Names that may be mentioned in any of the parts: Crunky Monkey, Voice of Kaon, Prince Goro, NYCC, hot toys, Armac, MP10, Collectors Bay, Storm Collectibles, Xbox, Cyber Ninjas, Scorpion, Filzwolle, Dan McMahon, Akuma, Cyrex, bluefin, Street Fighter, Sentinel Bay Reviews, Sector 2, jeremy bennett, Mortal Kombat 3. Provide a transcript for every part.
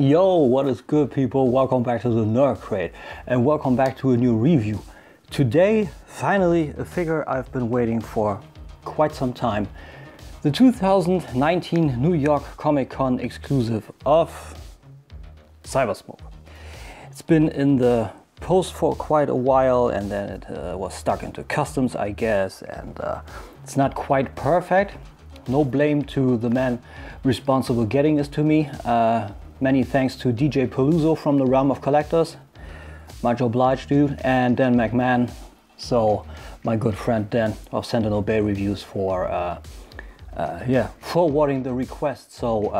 Yo, what is good, people? Welcome back to the Nerd Crate and welcome back to a new review. Today, finally, a figure I've been waiting for quite some time. The 2019 New York Comic Con exclusive of CyberSmoke. It's been in the post for quite a while and then it was stuck into customs, I guess, and it's not quite perfect. No blame to the man responsible getting this to me. Many thanks to DJ Peluso from the Realm of Collectors, much obliged, dude, and Dan McMahon, so my good friend Dan of Sentinel Bay Reviews for forwarding the request. So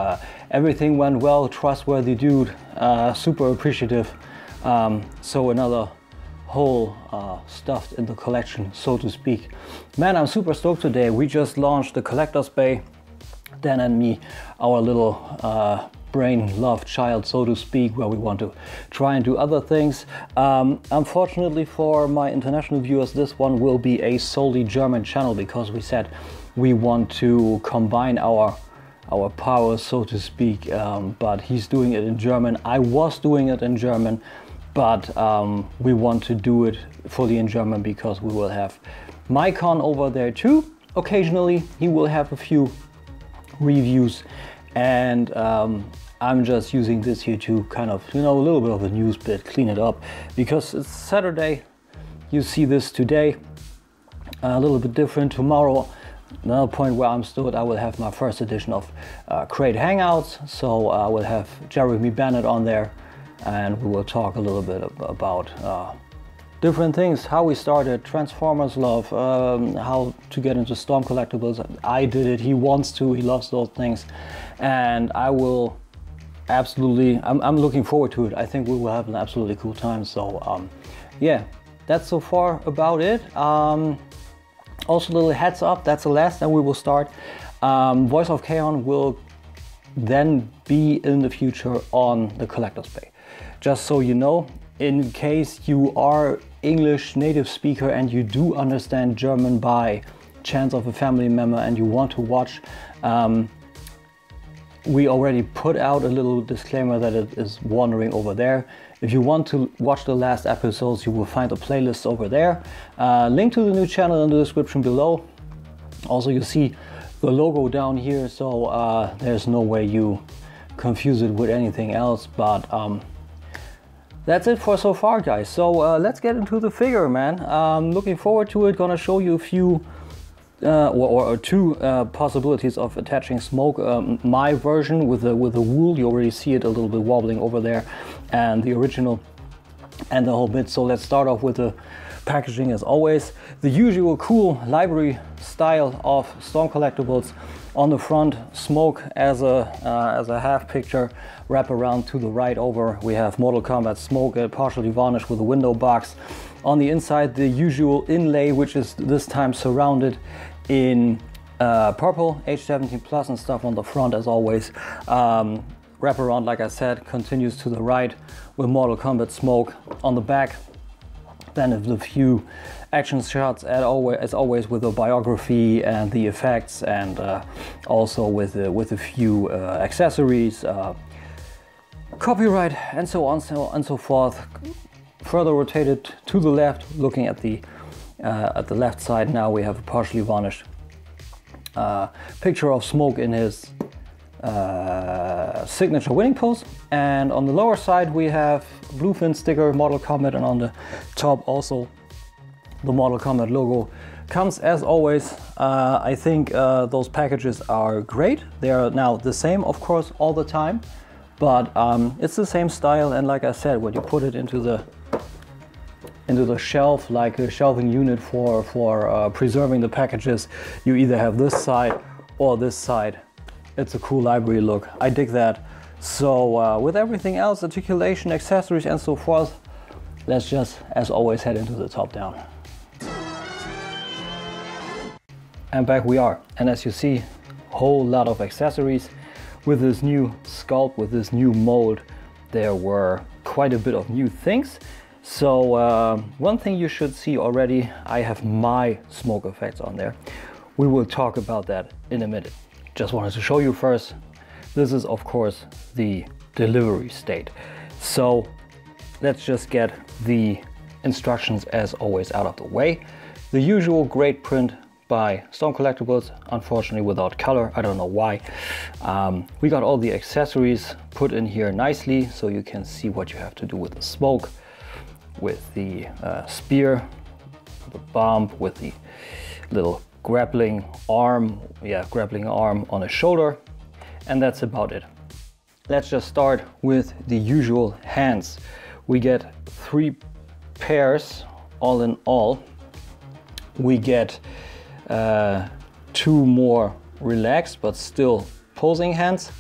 everything went well, trustworthy dude, super appreciative. So another whole stuffed in the collection, so to speak. Man, I'm super stoked today. We just launched the Collectors Bay, Dan and me, our little brain love child, so to speak, where we want to try and do other things. Unfortunately for my international viewers, this one will be a solely German channel because we said we want to combine our powers, so to speak, but he's doing it in German. I was doing it in German, but we want to do it fully in German because we will have my con over there too. Occasionally, he will have a few reviews. And I'm just using this here to kind of, you know, a little bit of a news bit, clean it up, because it's Saturday. You see this today, a little bit different. Tomorrow, another point where I'm stood, I will have my first edition of Crate Hangouts. So I will have Jeremy Bennett on there and we will talk a little bit about different things, how we started, Transformers love, how to get into Storm Collectibles. I did it, he wants to, he loves those things. And I will absolutely, I'm looking forward to it. I think we will have an absolutely cool time. So yeah, that's so far about it. Also, little heads up, that's the last, and we will start. Voice of Kaon will then be in the future on the Collector's Bay. Just so you know, in case you are English native speaker and you do understand German by chance of a family member and you want to watch, we already put out a little disclaimer that it is wandering over there. If you want to watch the last episodes, you will find a playlist over there. Link to the new channel in the description below. Also, you see the logo down here, so there's no way you confuse it with anything else, but that's it for so far, guys. So let's get into the figure, man. Looking forward to it. Gonna show you a few or two possibilities of attaching Smoke. My version with the wool, you already see it a little bit wobbling over there, and the original and the whole bit. So let's start off with the packaging as always. The usual cool library style of Storm Collectibles. On the front, Smoke as a half picture, wrap around to the right over. We have Mortal Kombat Smoke, partially varnished with a window box. On the inside, the usual inlay, which is this time surrounded in purple, age 17 plus and stuff on the front as always. Wrap around, like I said, continues to the right with Mortal Kombat Smoke on the back. Then the few action shots as always with the biography and the effects, and also with a few accessories, copyright and so on and so forth. Further rotated to the left, looking at the left side now, we have a partially varnished picture of Smoke in his signature winning pose, and on the lower side we have Bluefin sticker, Mortal Kombat, and on the top also the Mortal Kombat logo. Comes as always. I think those packages are great. They are now the same, of course, all the time, but it's the same style, and like I said, when you put it into the shelf, like a shelving unit for preserving the packages, you either have this side or this side. It's a cool library look. I dig that. So with everything else, articulation, accessories and so forth, let's just, as always, head into the top down. And back we are. And as you see, whole lot of accessories. With this new sculpt, with this new mold, there were quite a bit of new things. So one thing you should see already, I have my Smoke effects on there. We will talk about that in a minute. Just wanted to show you first. This is, of course, the delivery state. So let's just get the instructions as always out of the way. The usual great print by Storm Collectibles, unfortunately without color. I don't know why. We got all the accessories put in here nicely, so you can see what you have to do with the smoke, with the spear, the bomb, with the little grappling arm, on his shoulder, and that's about it. Let's just start with the usual hands. We get 3 pairs all in all. We get 2 more relaxed but still posing hands.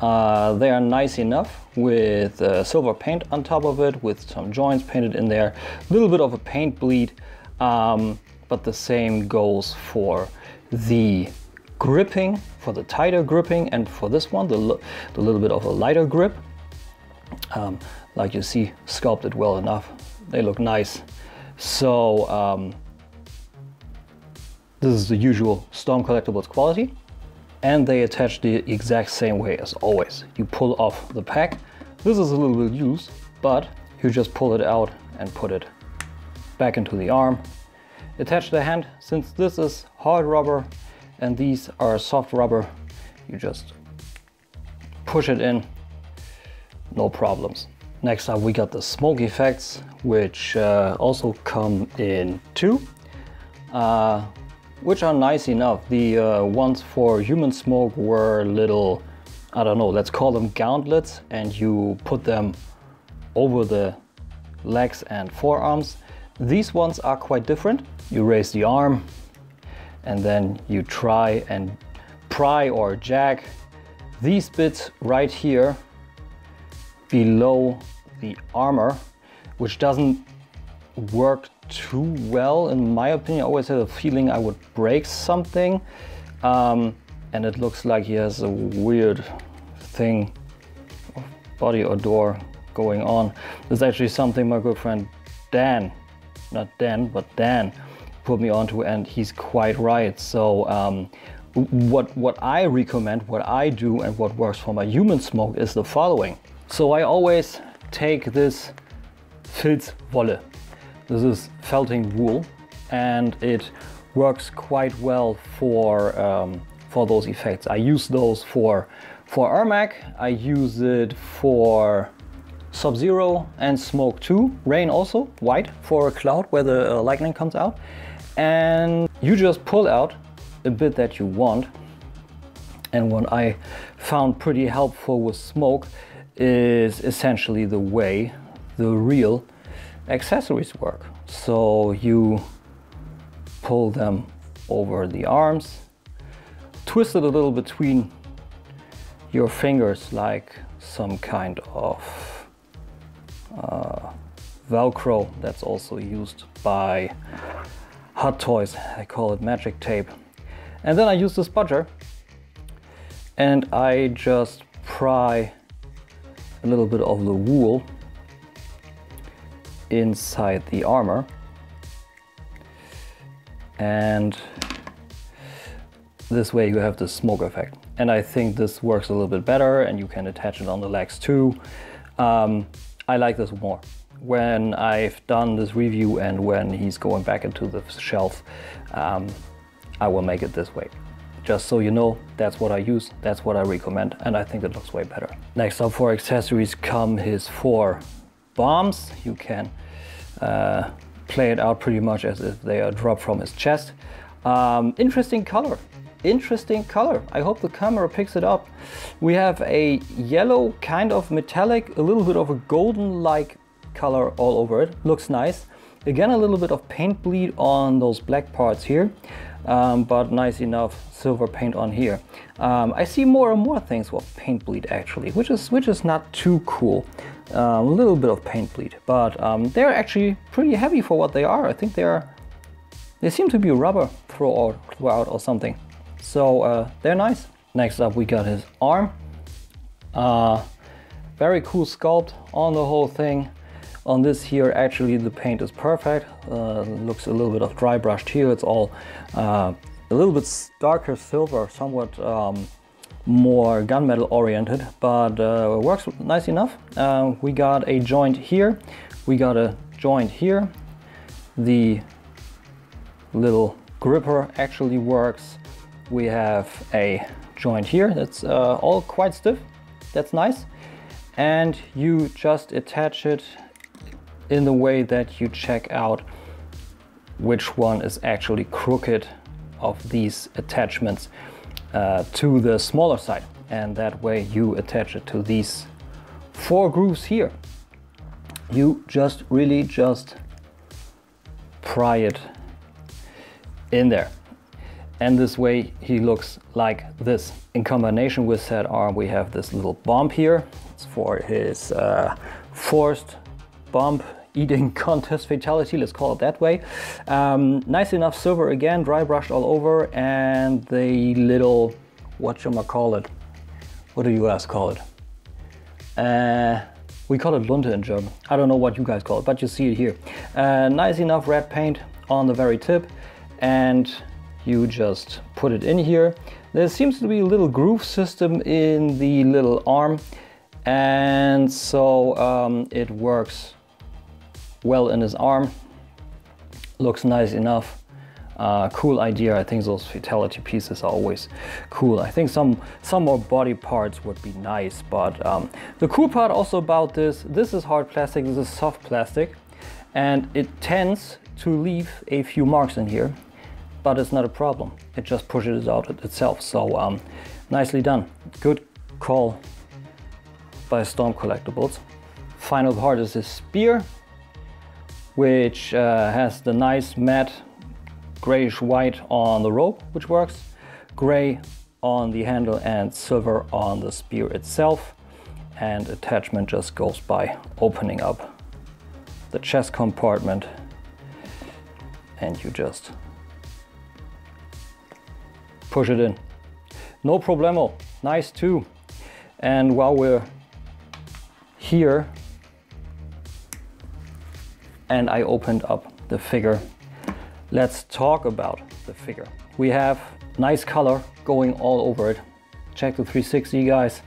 They are nice enough with silver paint on top of it, with some joints painted in there, a little bit of a paint bleed, but the same goes for the gripping, for the tighter gripping, and for this one the little bit of a lighter grip. Like you see, sculpted well enough, they look nice. So this is the usual Storm Collectibles quality, and they attach the exact same way as always. You pull off the pack. This is a little bit loose, but you just pull it out and put it back into the arm. Attach the hand. Since this is hard rubber and these are soft rubber, you just push it in, no problems. Next up we got the smoke effects, which also come in 2. Which are nice enough. The ones for human smoke were little, I don't know, let's call them gauntlets, and you put them over the legs and forearms. These ones are quite different. You raise the arm and then you try and pry or jack these bits right here below the armor, which doesn't work too well in my opinion. I always had a feeling I would break something, and it looks like he has a weird thing of body odor going on. It's actually something my good friend Dan, not Dan, but Dan, put me onto, and he's quite right. So what I recommend, what I do, and what works for my human smoke is the following. So I always take this Filzwolle. This is felting wool, and it works quite well for those effects. I use those for Armac, I use it for Sub Zero and Smoke too. Rain also, white for a cloud where the lightning comes out. And you just pull out a bit that you want. And what I found pretty helpful with smoke is essentially the way the real accessories work. So you pull them over the arms, twist it a little between your fingers like some kind of Velcro that's also used by Hot Toys. I call it magic tape. And then I use this budger and I just pry a little bit of the wool inside the armor, and this way you have the smoke effect. And I think this works a little bit better, and you can attach it on the legs too. I like this more. When I've done this review and when he's going back into the shelf, I will make it this way. Just so you know, that's what I use, that's what I recommend, and I think it looks way better. Next up for accessories come his 4 bombs. You can play it out pretty much as if they are dropped from his chest. Interesting color, interesting color. I hope the camera picks it up. We have a yellow, kind of metallic, a little bit of a golden-like color all over it. Looks nice. Again, a little bit of paint bleed on those black parts here, but nice enough silver paint on here. I see more and more things with paint bleed actually, which is not too cool. A little bit of paint bleed, but they're actually pretty heavy for what they are. I think they seem to be rubber throughout or something. So they're nice. Next up we got his arm. Very cool sculpt on the whole thing. On this here actually the paint is perfect. Looks a little bit of dry brushed here. It's all a little bit darker silver, somewhat more gunmetal oriented, but works nice enough. We got a joint here, we got a joint here. The little gripper actually works. We have a joint here that's all quite stiff. That's nice. And you just attach it in the way that you check out which one is actually crooked of these attachments to the smaller side, and that way you attach it to these four grooves here. You just really just pry it in there, and this way he looks like this. In combination with that arm, we have this little bump here. It's for his forced bump eating contest fatality, let's call it that way. Nice enough silver again, dry brushed all over, and the little, whatchamacallit, what do you guys call it? We call it Lunte in German. I don't know what you guys call it, but you see it here. Nice enough red paint on the very tip, and you just put it in here. There seems to be a little groove system in the little arm, and so it works well in his arm. Looks nice enough. Cool idea. I think those fatality pieces are always cool. I think some more body parts would be nice, but the cool part also about this is hard plastic, this is soft plastic, and it tends to leave a few marks in here, but it's not a problem. It just pushes it out itself. So nicely done. Good call by Storm Collectibles. Final part is his spear, which has the nice matte grayish white on the rope, which works, gray on the handle and silver on the spear itself. And attachment just goes by opening up the chest compartment, and you just push it in. No problemo, nice too. And while we're here, and I opened up the figure. Let's talk about the figure. We have nice color going all over it. Check the 360 guys,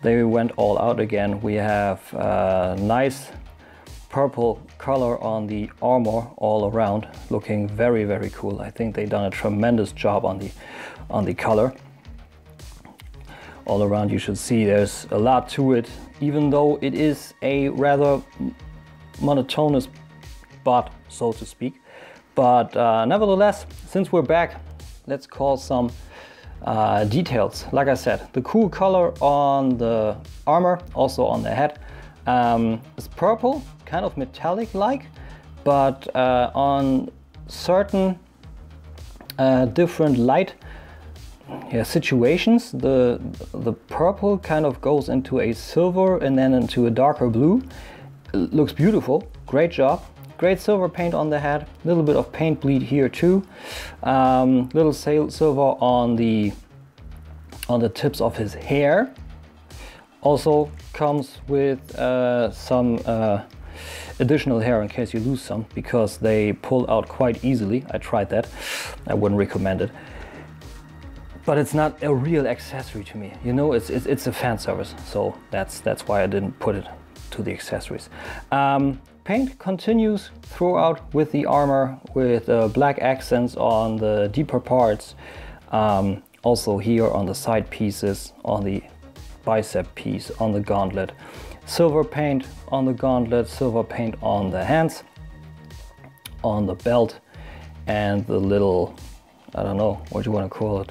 they went all out again. We have nice purple color on the armor all around, looking very, very cool. I think they've done a tremendous job on the color. All around you should see there's a lot to it, even though it is a rather monotonous bot, so to speak, but nevertheless, since we're back, let's call some details. Like I said, the cool color on the armor, also on the head, is purple, kind of metallic like, but on certain different light situations, the purple kind of goes into a silver and then into a darker blue. It looks beautiful. Great job. Great silver paint on the head, a little bit of paint bleed here too, little silver on the tips of his hair. Also comes with some additional hair in case you lose some, because they pull out quite easily. I tried that. I wouldn't recommend it, but it's not a real accessory to me, you know. It's a fan service, so that's why I didn't put it to the accessories. Paint continues throughout with the armor, with black accents on the deeper parts, also here on the side pieces, on the bicep piece, on the gauntlet, silver paint on the gauntlet, silver paint on the hands, on the belt, and the little, I don't know what you want to call it,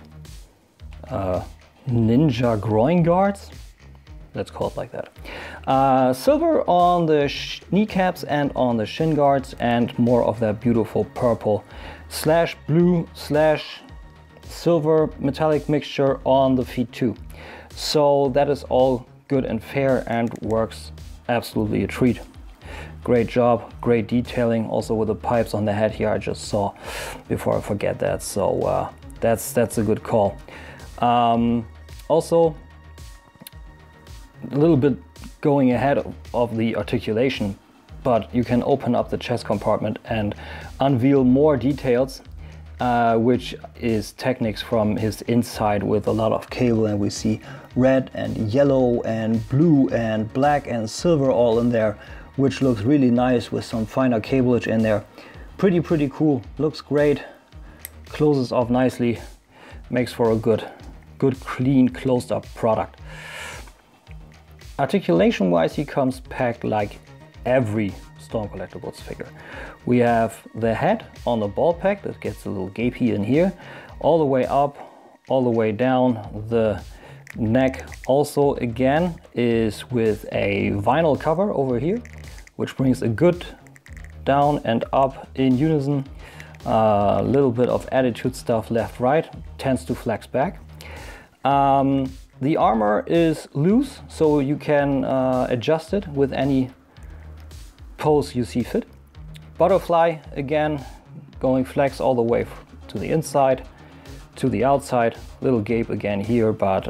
ninja groin guards, let's call it like that. Silver on the kneecaps and on the shin guards, and more of that beautiful purple slash blue slash silver metallic mixture on the feet too. So that is all good and fair and works absolutely a treat. Great job, great detailing. Also with the pipes on the head here, I just saw before I forget that. So that's a good call. Also, a little bit going ahead of the articulation, but you can open up the chest compartment and unveil more details which is Technics from his inside with a lot of cable, and we see red and yellow and blue and black and silver all in there, which looks really nice with some finer cableage in there. Pretty cool, looks great, closes off nicely, makes for a good clean closed up product. Articulation wise, he comes packed like every Storm Collectibles figure. We have the head on the ball pack that gets a little gapey in here, all the way up, all the way down. The neck also again is with a vinyl cover over here, which brings a good down and up in unison. A little bit of attitude stuff left right, tends to flex back. The armor is loose, so you can adjust it with any pose you see fit. Butterfly again going flex all the way to the inside, to the outside, little gape again here, but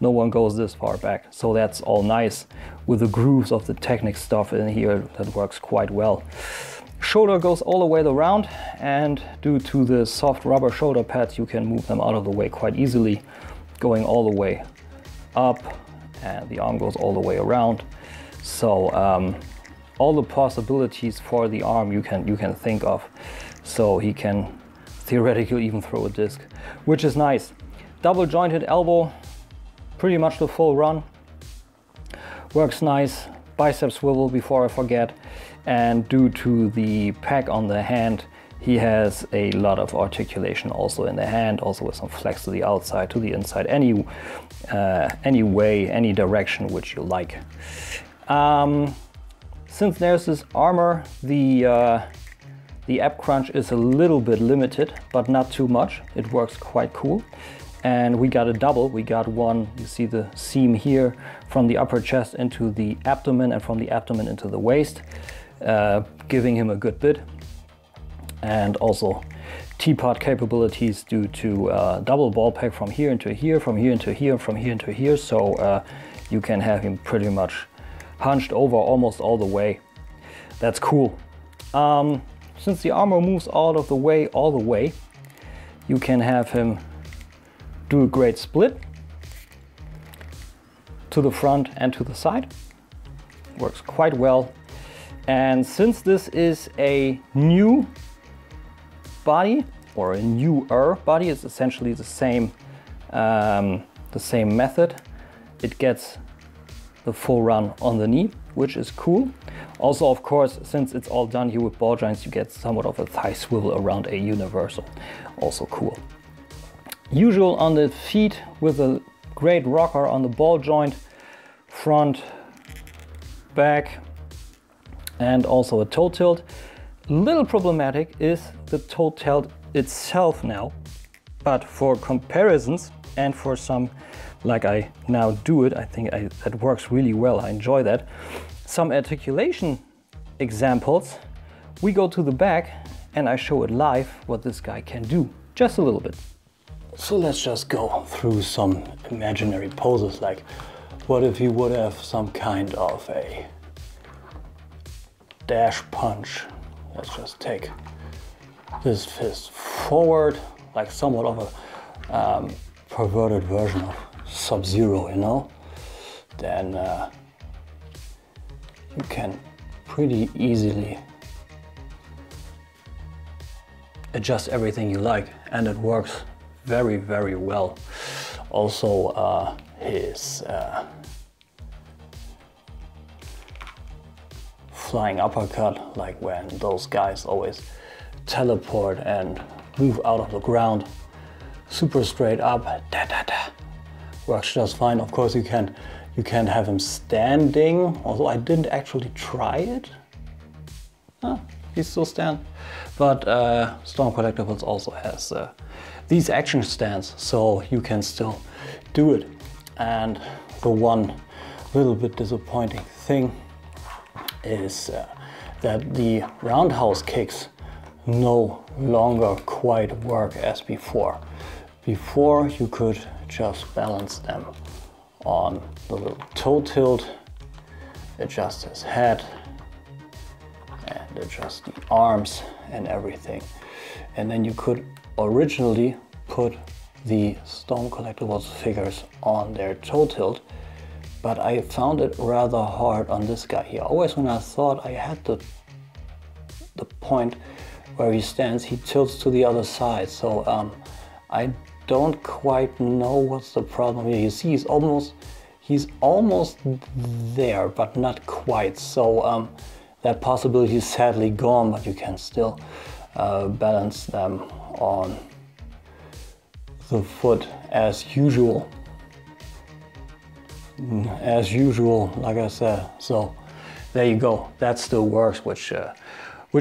no one goes this far back, so that's all nice with the grooves of the Technics stuff in here. That works quite well. Shoulder goes all the way around, and due to the soft rubber shoulder pads, you can move them out of the way quite easily, going all the way up, and the arm goes all the way around. So all the possibilities for the arm you can think of. So he can theoretically even throw a disc, which is nice. Double jointed elbow, pretty much the full run. Works nice. Bicep swivel, before I forget. And due to the pack on the hand, he has a lot of articulation also in the hand, also with some flex to the outside, to the inside, any way, any direction which you like. Since there's this armor, the ab crunch is a little bit limited, but not too much. It works quite cool. And we got a double. We got one, you see the seam here, from the upper chest into the abdomen, and from the abdomen into the waist, giving him a good bit. And also teapot capabilities due to double ball pack from here into here, from here into here, from here into here. So you can have him pretty much hunched over almost all the way. That's cool. Since the armor moves out of the way all the way, you can have him do a great split to the front and to the side. Works quite well. And since this is a new body, or a newer body, it's essentially the same method. It gets the full run on the knee, which is cool. Also, of course, since it's all done here with ball joints, you get somewhat of a thigh swivel around a universal. Also cool. Usual on the feet with a great rocker on the ball joint, front, back, and also a toe tilt. Little problematic is the toe tilt itself now, but for comparisons and for some, like I now do it, I think that works really well. I enjoy that. Some articulation examples, we go to the back and I show it live what this guy can do, just a little bit. So let's just go through some imaginary poses, like what if he would have some kind of a dash punch. Let's just take this fist forward, like somewhat of a perverted version of Sub Zero, you know? Then you can pretty easily adjust everything you like, and it works very well. Also his flying uppercut, like when those guys always teleport and move out of the ground super straight up, works just fine. Of course you can have him standing, although I didn't actually try it. He still stands, but Storm Collectibles also has these action stands, so you can still do it. And the one little bit disappointing thing is that the roundhouse kicks no longer quite work as before. Before you could just balance them on the little toe tilt, adjust his head, and adjust the arms and everything. And then you could originally put the Storm Collectibles figures on their toe tilt, but I found it rather hard on this guy here. Always when I thought I had the point where he stands, he tilts to the other side. So I don't quite know what's the problem here. You see, he's almost there, but not quite. So that possibility is sadly gone, but you can still balance them on the foot as usual. As usual, like I said. So there you go. That still works, which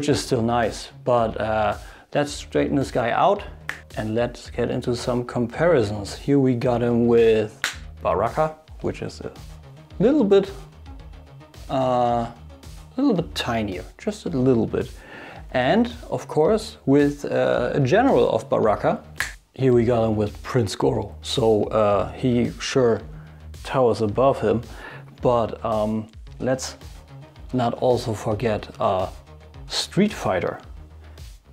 is still nice. But let's straighten this guy out and let's get into some comparisons. Here we got him with Baraka, which is a little bit tinier, just a little bit. And of course, with a general of Baraka, here we got him with Prince Goro. So he sure towers above him, but let's not also forget Street Fighter.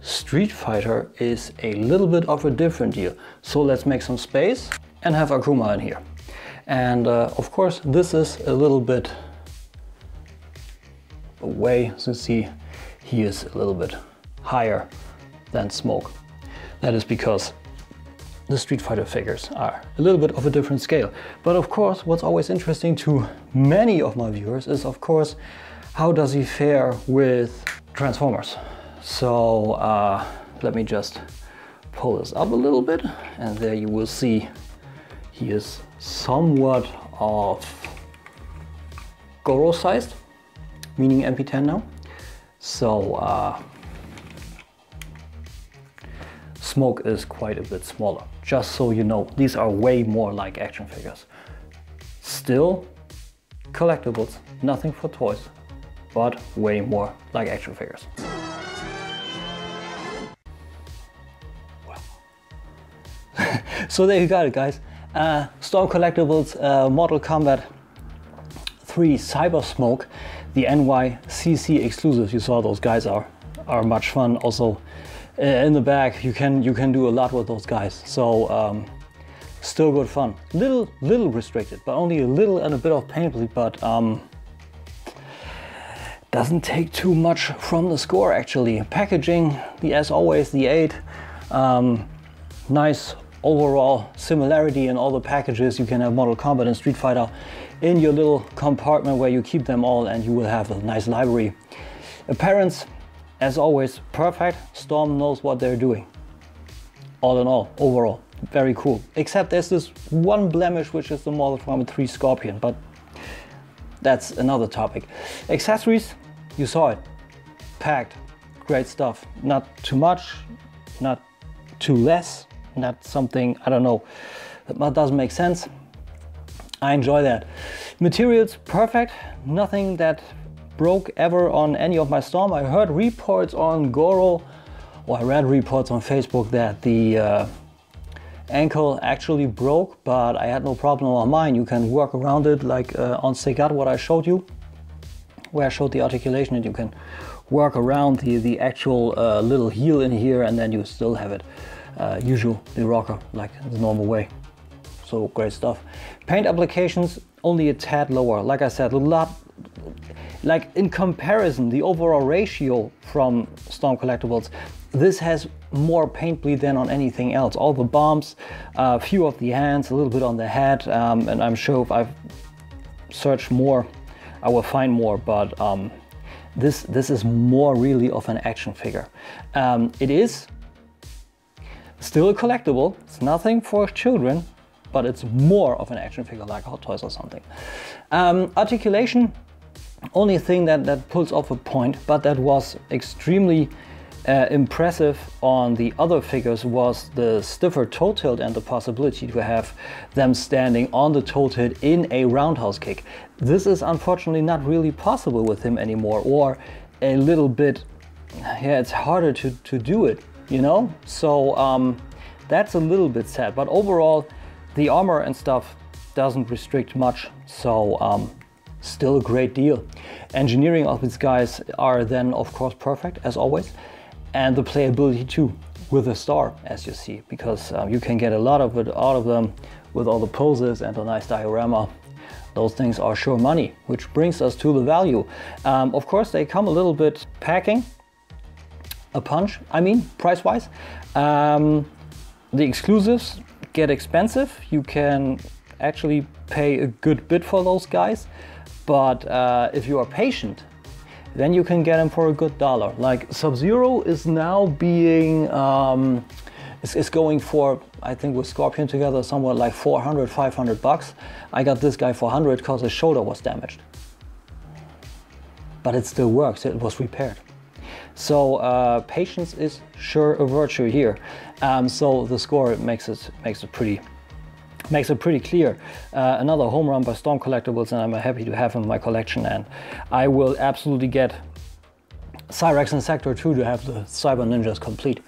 Street Fighter is a little bit of a different deal. So let's make some space and have Akuma in here. And of course, this is a little bit away, since he is a little bit higher than Smoke. That is because the Street Fighter figures are a little bit of a different scale. But of course, what's always interesting to many of my viewers is, of course, how does he fare with Transformers? So let me just pull this up a little bit, and there you will see he is somewhat of Goro sized, meaning MP10 now. So Smoke is quite a bit smaller. Just so you know, these are way more like action figures. Still collectibles, nothing for toys, but way more like action figures. Well. So there you got it, guys. Storm Collectibles, Mortal Kombat 3 CyberSmoke, the NYCC exclusives. You saw those guys are much fun. Also, in the back, you can do a lot with those guys. So still good fun. Little restricted, but only a little and a bit of pain bleed. But doesn't take too much from the score actually. Packaging, as always, the 8. Nice overall similarity in all the packages. You can have Mortal Kombat and Street Fighter in your little compartment where you keep them all, and you will have a nice library. Appearance, as always, perfect. Storm knows what they're doing. All in all, overall, very cool. Except there's this one blemish, which is the Mortal Kombat 3 Scorpion, but that's another topic. Accessories, you saw it. Packed, great stuff. Not too much, not too less, not something, I don't know, that doesn't make sense. I enjoy that. Materials, perfect. Nothing that broke ever on any of my Storm. I heard reports on Goro, or I read reports on Facebook that the ankle actually broke, but I had no problem on mine. You can work around it, like on Segat, what I showed you, where I showed the articulation, and you can work around the actual little heel in here, and then you still have it usual, the rocker, like the normal way. So great stuff. Paint applications, only a tad lower. Like I said, a lot. Like in comparison, the overall ratio from Storm Collectibles, this has more paint bleed than on anything else. All the bumps, a few of the hands, a little bit on the head, and I'm sure if I've searched more, I will find more, but this is more really of an action figure. It is still a collectible. It's nothing for children, but it's more of an action figure, like Hot Toys or something. Articulation, only thing that pulls off a point, but that was extremely impressive on the other figures, was the stiffer toe tilt and the possibility to have them standing on the toe tilt in a roundhouse kick. This is unfortunately not really possible with him anymore, or a little bit, yeah, it's harder to do it, you know? So that's a little bit sad, but overall, the armor and stuff doesn't restrict much, so still a great deal. Engineering of these guys are then, of course, perfect, as always, and the playability too. with a star, as you see, because you can get a lot of it out of them with all the poses and a nice diorama. Those things are sure money, which brings us to the value. Of course, they come a little bit packing a punch, I mean, price-wise. The exclusives get expensive. You can actually pay a good bit for those guys, but if you are patient, then you can get them for a good dollar. Like Sub-Zero is now being, is going for, I think with Scorpion together, somewhat like 400, 500 bucks. I got this guy for 100 because his shoulder was damaged. But it still works, it was repaired. So patience is sure a virtue here. So the score makes it pretty clear. Another home run by Storm Collectibles, and I'm happy to have him in my collection, and I will absolutely get Cyrex and Sector 2 to have the Cyber Ninjas complete.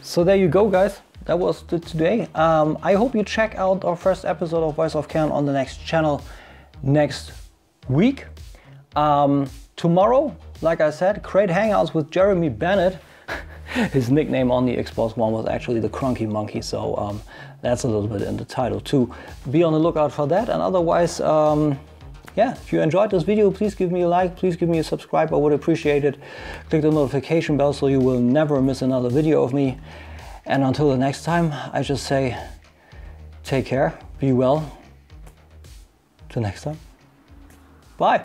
So there you go, guys. That was today. I hope you check out our first episode of Voice of Kaon on the next channel next week. Tomorrow, like I said, great hangouts with Jeremy Bennett. His nickname on the Xbox One was actually the Crunky Monkey, so that's a little bit in the title too. Be on the lookout for that, and otherwise, yeah, if you enjoyed this video, please give me a like, please give me a subscribe, I would appreciate it. Click the notification bell so you will never miss another video of me. And until the next time, I just say, take care, be well, till next time, bye.